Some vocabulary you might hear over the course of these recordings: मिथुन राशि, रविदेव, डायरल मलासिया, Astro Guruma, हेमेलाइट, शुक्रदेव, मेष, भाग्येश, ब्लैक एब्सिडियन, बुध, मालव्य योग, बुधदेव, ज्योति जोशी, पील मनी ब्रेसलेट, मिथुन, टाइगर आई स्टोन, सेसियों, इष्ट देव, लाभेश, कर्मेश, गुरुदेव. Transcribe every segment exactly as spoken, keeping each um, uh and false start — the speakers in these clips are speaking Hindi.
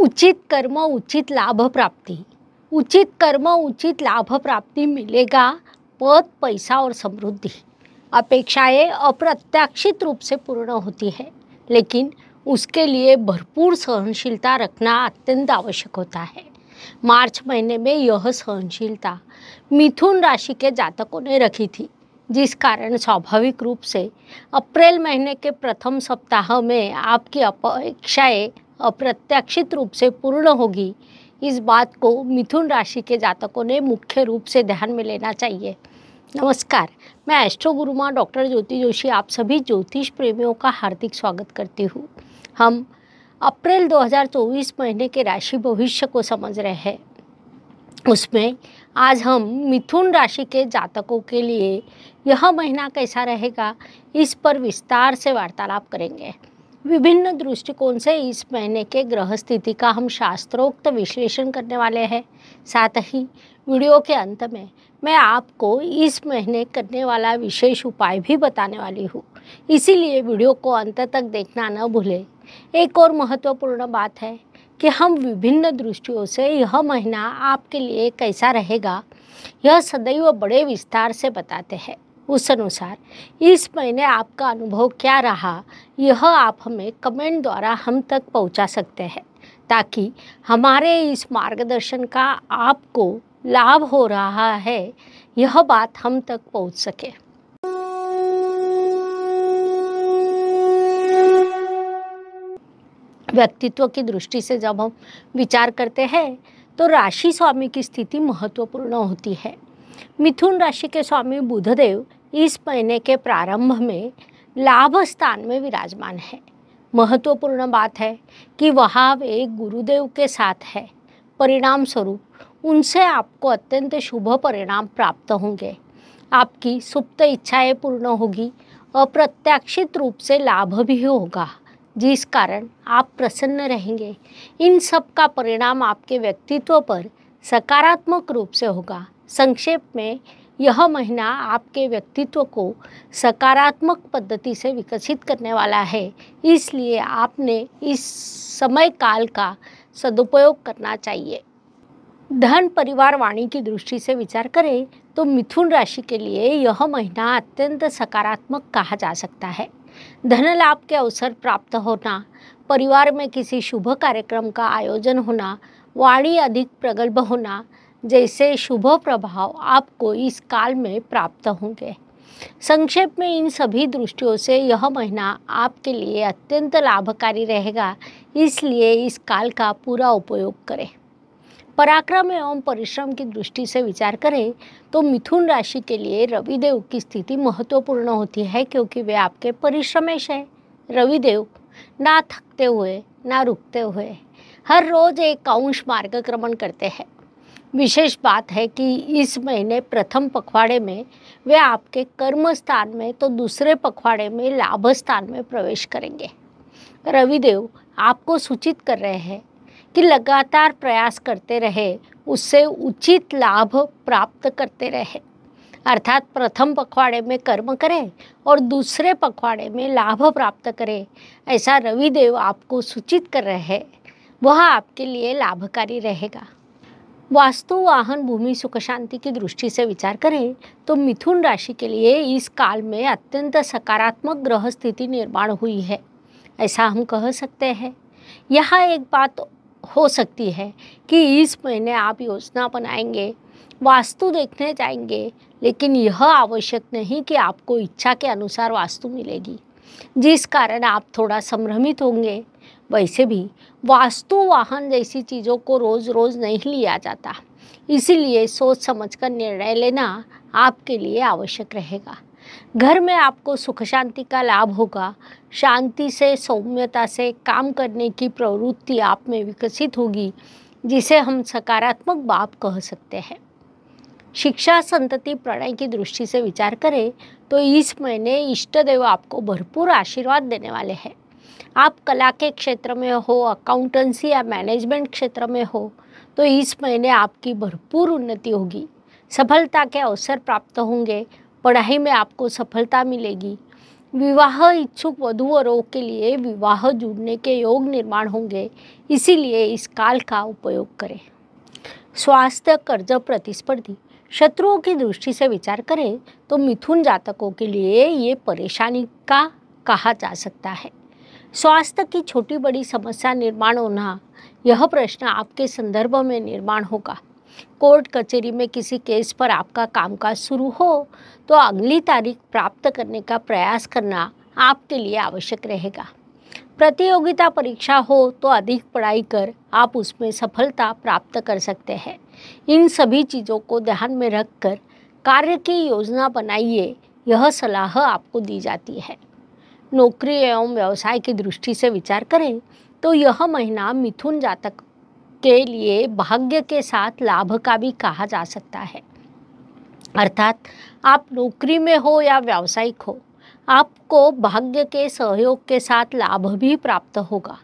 उचित कर्म उचित लाभ प्राप्ति, उचित कर्म उचित लाभ प्राप्ति मिलेगा। पद, पैसा और समृद्धि, अपेक्षाएं अप्रत्याशित रूप से पूर्ण होती है, लेकिन उसके लिए भरपूर सहनशीलता रखना अत्यंत आवश्यक होता है। मार्च महीने में यह सहनशीलता मिथुन राशि के जातकों ने रखी थी, जिस कारण स्वाभाविक रूप से अप्रैल महीने के प्रथम सप्ताह में आपकी अपेक्षाएं अप्रत्याशित रूप से पूर्ण होगी। इस बात को मिथुन राशि के जातकों ने मुख्य रूप से ध्यान में लेना चाहिए। नमस्कार, मैं एस्ट्रो गुरुमा डॉक्टर ज्योति जोशी आप सभी ज्योतिष प्रेमियों का हार्दिक स्वागत करती हूँ। हम अप्रैल दो हज़ार चौबीस महीने के राशि भविष्य को समझ रहे हैं। उसमें आज हम मिथुन राशि के जातकों के लिए यह महीना कैसा रहेगा, इस पर विस्तार से वार्तालाप करेंगे। विभिन्न दृष्टिकोण से इस महीने के ग्रह स्थिति का हम शास्त्रोक्त विश्लेषण करने वाले हैं। साथ ही वीडियो के अंत में मैं आपको इस महीने करने वाला विशेष उपाय भी बताने वाली हूँ, इसीलिए वीडियो को अंत तक देखना न भूलें। एक और महत्वपूर्ण बात है कि हम विभिन्न दृष्टियों से यह महीना आपके लिए कैसा रहेगा यह सदैव बड़े विस्तार से बताते हैं। उस अनुसार इस महीने आपका अनुभव क्या रहा, यह आप हमें कमेंट द्वारा हम तक पहुंचा सकते हैं, ताकि हमारे इस मार्गदर्शन का आपको लाभ हो रहा है यह बात हम तक पहुंच सके। व्यक्तित्व की दृष्टि से जब हम विचार करते हैं तो राशि स्वामी की स्थिति महत्वपूर्ण होती है। मिथुन राशि के स्वामी बुधदेव इस महीने के प्रारंभ में लाभ स्थान में विराजमान है। महत्वपूर्ण बात है कि वहाँ वे गुरुदेव के साथ है। परिणाम स्वरूप उनसे आपको अत्यंत शुभ परिणाम प्राप्त होंगे। आपकी सुप्त इच्छाएं पूर्ण होगी, अप्रत्याशित रूप से लाभ भी होगा, जिस कारण आप प्रसन्न रहेंगे। इन सब का परिणाम आपके व्यक्तित्व पर सकारात्मक रूप से होगा। संक्षेप में यह महीना आपके व्यक्तित्व को सकारात्मक पद्धति से विकसित करने वाला है, इसलिए आपने इस समय काल का सदुपयोग करना चाहिए। धन, परिवार, वाणी की दृष्टि से विचार करें तो मिथुन राशि के लिए यह महीना अत्यंत सकारात्मक कहा जा सकता है। धन लाभ के अवसर प्राप्त होना, परिवार में किसी शुभ कार्यक्रम का आयोजन होना, वाणी अधिक प्रगल्भ होना जैसे शुभ प्रभाव आपको इस काल में प्राप्त होंगे। संक्षेप में इन सभी दृष्टियों से यह महीना आपके लिए अत्यंत लाभकारी रहेगा, इसलिए इस काल का पूरा उपयोग करें। पराक्रम एवं परिश्रम की दृष्टि से विचार करें तो मिथुन राशि के लिए रविदेव की स्थिति महत्वपूर्ण होती है, क्योंकि वे आपके परिश्रमेश हैं। रविदेव ना थकते हुए ना रुकते हुए हर रोज एक अंश मार्गक्रमण करते हैं। विशेष बात है कि इस महीने प्रथम पखवाड़े में वे आपके कर्म स्थान में तो दूसरे पखवाड़े में लाभ स्थान में प्रवेश करेंगे। रविदेव आपको सूचित कर रहे हैं कि लगातार प्रयास करते रहे, उससे उचित लाभ प्राप्त करते रहे। अर्थात प्रथम पखवाड़े में कर्म करें और दूसरे पखवाड़े में लाभ प्राप्त करें, ऐसा रविदेव आपको सूचित कर रहे हैं। वह आपके लिए लाभकारी रहेगा। वास्तु, वाहन, भूमि, सुख शांति की दृष्टि से विचार करें तो मिथुन राशि के लिए इस काल में अत्यंत सकारात्मक ग्रह स्थिति निर्माण हुई है, ऐसा हम कह सकते हैं। यह एक बात हो सकती है कि इस महीने आप योजना बनाएंगे, वास्तु देखने जाएंगे, लेकिन यह आवश्यक नहीं कि आपको इच्छा के अनुसार वास्तु मिलेगी, जिस कारण आप थोड़ा संभ्रमित होंगे। वैसे भी वास्तु, वाहन जैसी चीज़ों को रोज़ रोज़ नहीं लिया जाता, इसीलिए सोच समझकर निर्णय लेना आपके लिए आवश्यक रहेगा। घर में आपको सुख शांति का लाभ होगा। शांति से, सौम्यता से काम करने की प्रवृत्ति आप में विकसित होगी, जिसे हम सकारात्मक बाप कह सकते हैं। शिक्षा, संतति, प्रणय की दृष्टि से विचार करें तो इस महीने इष्ट देव आपको भरपूर आशीर्वाद देने वाले हैं। आप कला के क्षेत्र में हो, अकाउंटेंसी या मैनेजमेंट क्षेत्र में हो तो इस महीने आपकी भरपूर उन्नति होगी। सफलता के अवसर प्राप्त होंगे। पढ़ाई में आपको सफलता मिलेगी। विवाह इच्छुक वधु वरों के लिए विवाह जुड़ने के योग निर्माण होंगे, इसीलिए इस काल का उपयोग करें। स्वास्थ्य, कर्ज, प्रतिस्पर्धी शत्रुओं की दृष्टि से विचार करें तो मिथुन जातकों के लिए ये परेशानी का कहा जा सकता है। स्वास्थ्य की छोटी बड़ी समस्या निर्माण होना, यह प्रश्न आपके संदर्भ में निर्माण होगा। कोर्ट कचहरी में किसी केस पर आपका कामकाज शुरू हो तो अगली तारीख प्राप्त करने का प्रयास करना आपके लिए आवश्यक रहेगा। प्रतियोगिता परीक्षा हो तो अधिक पढ़ाई कर आप उसमें सफलता प्राप्त कर सकते हैं। इन सभी चीज़ों को ध्यान में रखकर कार्य की योजना बनाइए, यह सलाह आपको दी जाती है। नौकरी एवं व्यवसाय की दृष्टि से विचार करें तो यह महीना मिथुन जातक के लिए भाग्य के साथ लाभ का भी कहा जा सकता है। अर्थात आप नौकरी में हो या व्यावसायिक हो, आपको भाग्य के सहयोग के साथ लाभ भी प्राप्त होगा।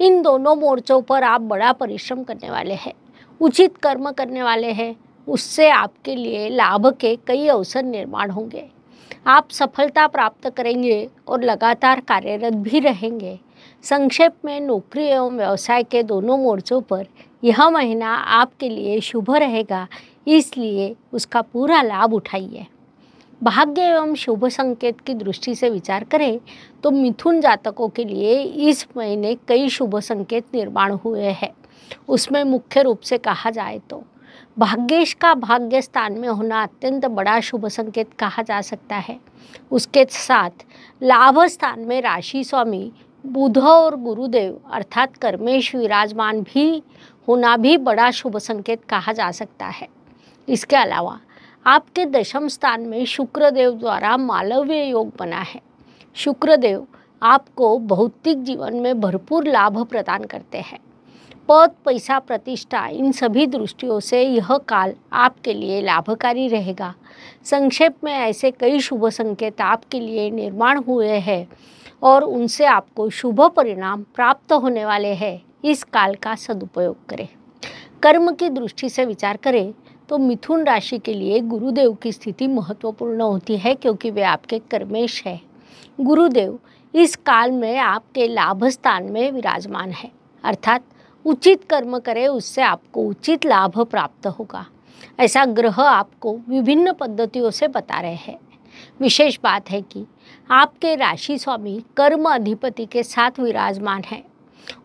इन दोनों मोर्चों पर आप बड़ा परिश्रम करने वाले हैं, उचित कर्म करने वाले हैं, उससे आपके लिए लाभ के कई अवसर निर्माण होंगे। आप सफलता प्राप्त करेंगे और लगातार कार्यरत भी रहेंगे। संक्षेप में, नौकरी एवं व्यवसाय के दोनों मोर्चों पर यह महीना आपके लिए शुभ रहेगा, इसलिए उसका पूरा लाभ उठाइए। भाग्य एवं शुभ संकेत की दृष्टि से विचार करें तो मिथुन जातकों के लिए इस महीने कई शुभ संकेत निर्माण हुए हैं। उसमें मुख्य रूप से कहा जाए तो भाग्येश का भाग्य स्थान में होना अत्यंत बड़ा शुभ संकेत कहा जा सकता है। उसके साथ लाभ स्थान में राशि स्वामी बुध और गुरुदेव अर्थात कर्मेश विराजमान भी होना भी बड़ा शुभ संकेत कहा जा सकता है। इसके अलावा आपके दशम स्थान में शुक्रदेव द्वारा मालव्य योग बना है। शुक्रदेव आपको भौतिक जीवन में भरपूर लाभ प्रदान करते हैं। पद, पैसा, प्रतिष्ठा इन सभी दृष्टियों से यह काल आपके लिए लाभकारी रहेगा। संक्षेप में, ऐसे कई शुभ संकेत आपके लिए निर्माण हुए हैं और उनसे आपको शुभ परिणाम प्राप्त होने वाले हैं। इस काल का सदुपयोग करें। कर्म की दृष्टि से विचार करें तो मिथुन राशि के लिए गुरुदेव की स्थिति महत्वपूर्ण होती है, क्योंकि वे आपके कर्मेश है। गुरुदेव इस काल में आपके लाभ स्थान में विराजमान है। अर्थात उचित कर्म करें, उससे आपको उचित लाभ प्राप्त होगा, ऐसा ग्रह आपको विभिन्न पद्धतियों से बता रहे हैं। विशेष बात है कि आपके राशि स्वामी कर्म अधिपति के साथ विराजमान है,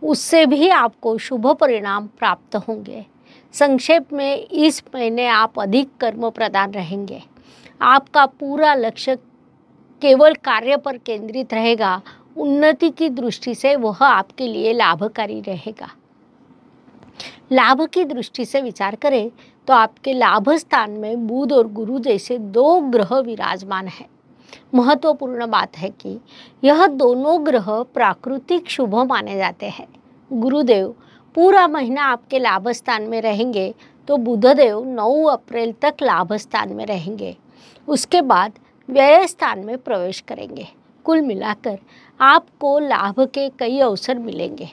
उससे भी आपको शुभ परिणाम प्राप्त होंगे। संक्षेप में, इस महीने आप अधिक कर्म प्रदान रहेंगे। आपका पूरा लक्ष्य केवल कार्य पर केंद्रित रहेगा। उन्नति की दृष्टि से वह आपके लिए लाभकारी रहेगा। लाभ की दृष्टि से विचार करें तो आपके लाभ स्थान में बुध और गुरु जैसे दो ग्रह विराजमान हैं। महत्वपूर्ण बात है कि यह दोनों ग्रह प्राकृतिक शुभ माने जाते हैं। गुरुदेव पूरा महीना आपके लाभ स्थान में रहेंगे तो बुधदेव नौ अप्रैल तक लाभ स्थान में रहेंगे, उसके बाद व्यय स्थान में प्रवेश करेंगे। कुल मिलाकर आपको लाभ के कई अवसर मिलेंगे।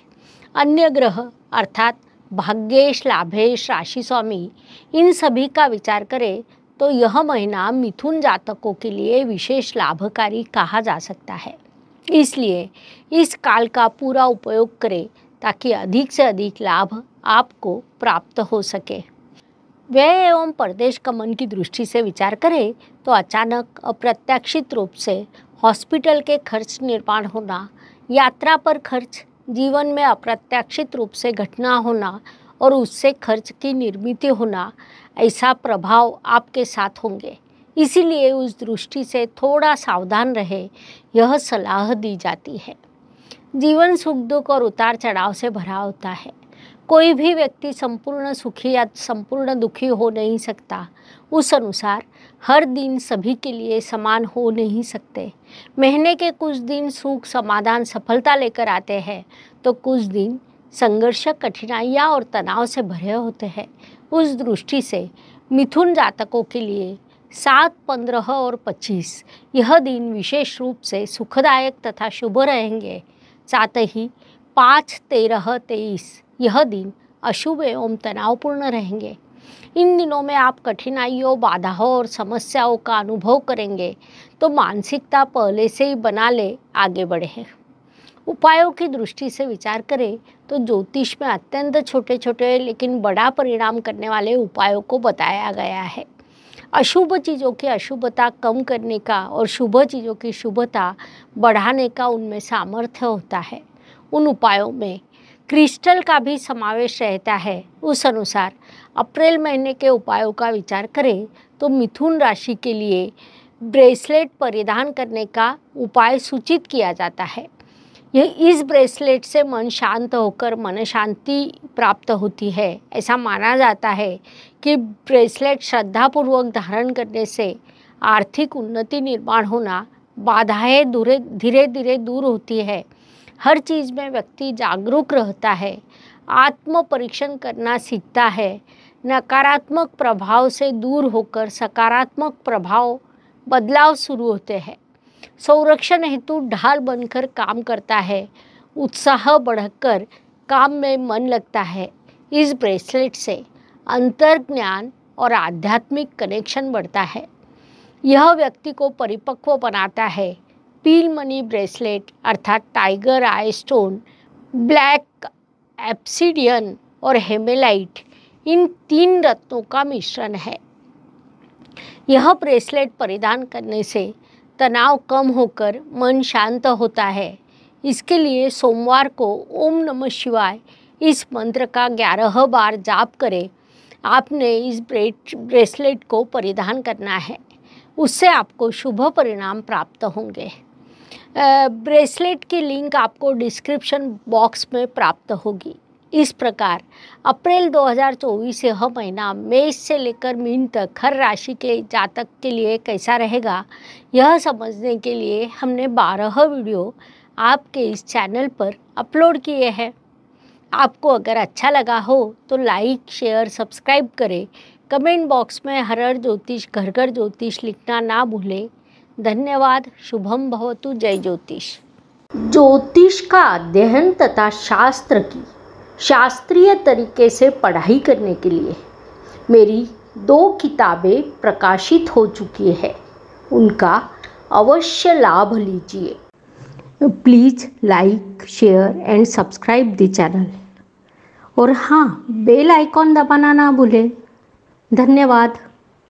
अन्य ग्रह अर्थात भाग्येश, लाभेश, राशि स्वामी इन सभी का विचार करें तो यह महीना मिथुन जातकों के लिए विशेष लाभकारी कहा जा सकता है। इसलिए इस काल का पूरा उपयोग करें ताकि अधिक से अधिक लाभ आपको प्राप्त हो सके। व्यय एवं परदेश गमन की दृष्टि से विचार करें तो अचानक अप्रत्याशित रूप से हॉस्पिटल के खर्च निर्माण होना, यात्रा पर खर्च, जीवन में अप्रत्याशित रूप से घटना होना और उससे खर्च की निर्मित होना, ऐसा प्रभाव आपके साथ होंगे। इसीलिए उस दृष्टि से थोड़ा सावधान रहे, यह सलाह दी जाती है। जीवन सुख दुख और उतार चढ़ाव से भरा होता है। कोई भी व्यक्ति संपूर्ण सुखी या संपूर्ण दुखी हो नहीं सकता। उस अनुसार हर दिन सभी के लिए समान हो नहीं सकते। महीने के कुछ दिन सुख, समाधान, सफलता लेकर आते हैं तो कुछ दिन संघर्ष, कठिनाइयाँ और तनाव से भरे होते हैं। उस दृष्टि से मिथुन जातकों के लिए सात, पंद्रह और पच्चीस यह दिन विशेष रूप से सुखदायक तथा शुभ रहेंगे। साथ ही पाँच, तेरह, तेईस यह दिन अशुभ एवं तनावपूर्ण रहेंगे। इन दिनों में आप कठिनाइयों, बाधाओं और समस्याओं का अनुभव करेंगे, तो मानसिकता पहले से ही बना ले आगे बढ़े। उपायों की दृष्टि से विचार करें तो ज्योतिष में अत्यंत छोटे छोटे लेकिन बड़ा परिणाम करने वाले उपायों को बताया गया है। अशुभ चीज़ों की अशुभता कम करने का और शुभ चीज़ों की शुभता बढ़ाने का उनमें सामर्थ्य होता है। उन उपायों में क्रिस्टल का भी समावेश रहता है। उस अनुसार अप्रैल महीने के उपायों का विचार करें तो मिथुन राशि के लिए ब्रेसलेट परिधान करने का उपाय सूचित किया जाता है। यह इस ब्रेसलेट से मन शांत होकर मन शांति प्राप्त होती है। ऐसा माना जाता है कि ब्रेसलेट श्रद्धापूर्वक धारण करने से आर्थिक उन्नति, निर्माण होना, बाधाएं धीरे धीरे धीरे दूर होती है। हर चीज़ में व्यक्ति जागरूक रहता है, आत्म परीक्षण करना सीखता है, नकारात्मक प्रभाव से दूर होकर सकारात्मक प्रभाव बदलाव शुरू होते हैं, संरक्षण हेतु ढाल बनकर काम करता है, उत्साह बढ़कर काम में मन लगता है। इस ब्रेसलेट से अंतर्ज्ञान और आध्यात्मिक कनेक्शन बढ़ता है। यह व्यक्ति को परिपक्व बनाता है। पील मनी ब्रेसलेट अर्थात टाइगर आई स्टोन, ब्लैक एब्सिडियन और हेमेलाइट इन तीन रत्नों का मिश्रण है। यह ब्रेसलेट परिधान करने से तनाव कम होकर मन शांत होता है। इसके लिए सोमवार को ओम नमः शिवाय इस मंत्र का ग्यारह बार जाप करें। आपने इस ब्रेसलेट को परिधान करना है, उससे आपको शुभ परिणाम प्राप्त होंगे। ब्रेसलेट की लिंक आपको डिस्क्रिप्शन बॉक्स में प्राप्त होगी। इस प्रकार अप्रैल दो हज़ार चौबीस से यह महीना मेष से लेकर मीन तक हर राशि के जातक के लिए कैसा रहेगा, यह समझने के लिए हमने बारह वीडियो आपके इस चैनल पर अपलोड किए हैं। आपको अगर अच्छा लगा हो तो लाइक, शेयर, सब्सक्राइब करें। कमेंट बॉक्स में हर हर ज्योतिष, घर घर ज्योतिष लिखना ना भूलें। धन्यवाद। शुभम भवतु। जय ज्योतिष। ज्योतिष का अध्ययन तथा शास्त्र की शास्त्रीय तरीके से पढ़ाई करने के लिए मेरी दो किताबें प्रकाशित हो चुकी है, उनका अवश्य लाभ लीजिए। Please like, share and subscribe the channel. और हाँ, बेल आइकॉन दबाना ना भूलें। धन्यवाद।